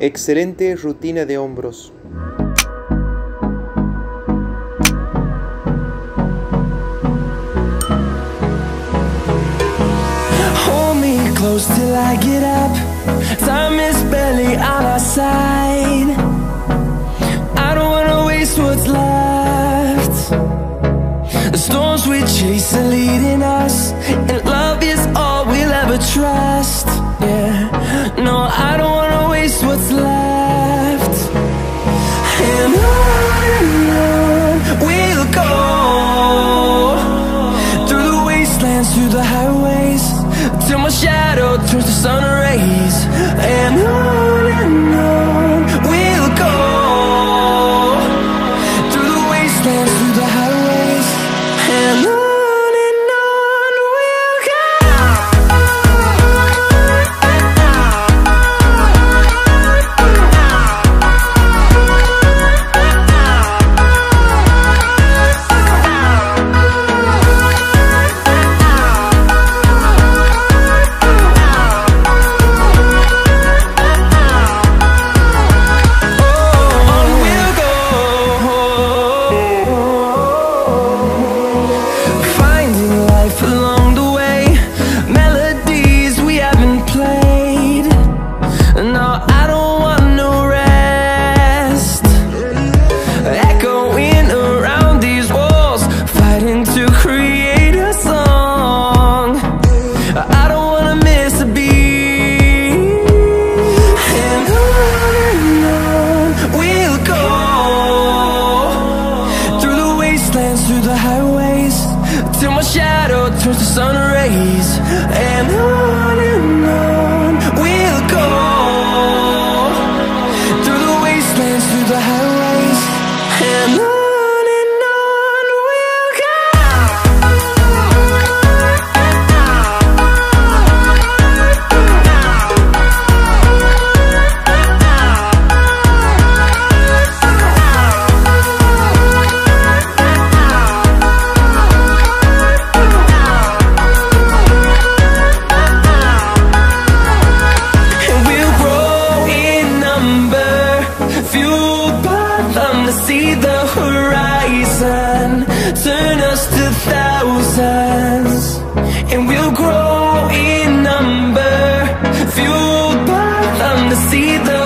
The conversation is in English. Excelente rutina de hombros. Hold me close till I get up. Time is barely on our side. I don't wanna waste what's left. The storms we chase are leading us, and love is all we'll ever trust. Yeah, no, I don't wanna waste what's left. And we'll go through the wastelands, through the highways, till my shadow turns to sun rays. And on we'll go through the wastelands, through the highways, and on. See the